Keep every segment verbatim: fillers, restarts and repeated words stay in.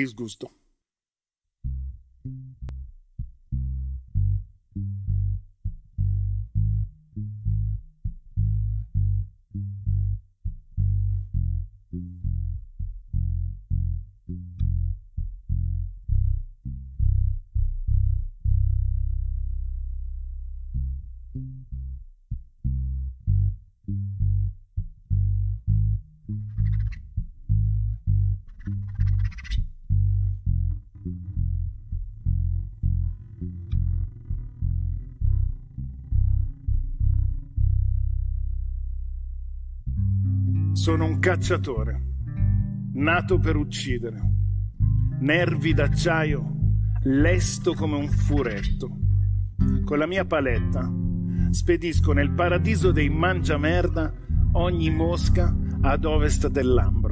disgusto. Sono un cacciatore, nato per uccidere, nervi d'acciaio, lesto come un furetto. Con la mia paletta spedisco nel paradiso dei mangiamerda ogni mosca ad ovest del Lambro.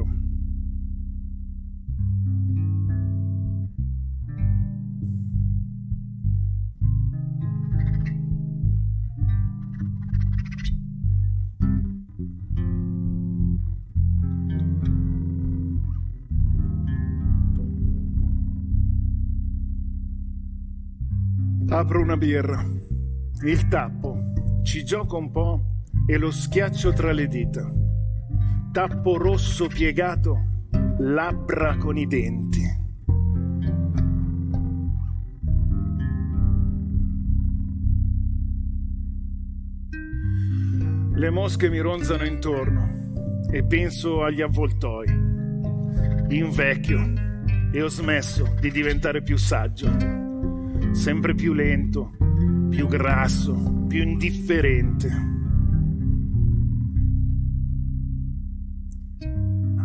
Apro una birra, il tappo, ci gioco un po' e lo schiaccio tra le dita. Tappo rosso piegato, labbra con i denti. Le mosche mi ronzano intorno e penso agli avvoltoi. Invecchio e ho smesso di diventare più saggio. Sempre più lento, più grasso, più indifferente.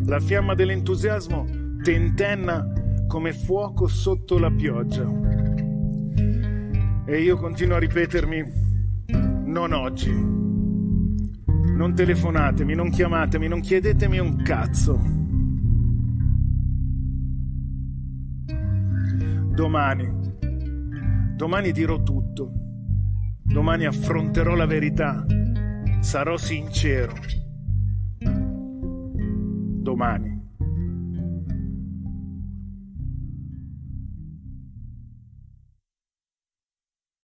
La fiamma dell'entusiasmo tentenna come fuoco sotto la pioggia. E io continuo a ripetermi: non oggi. Non telefonatemi, non chiamatemi, non chiedetemi un cazzo. Domani. Domani dirò tutto, domani affronterò la verità, sarò sincero. Domani.